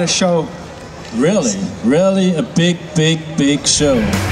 had a show. Really, really a big show.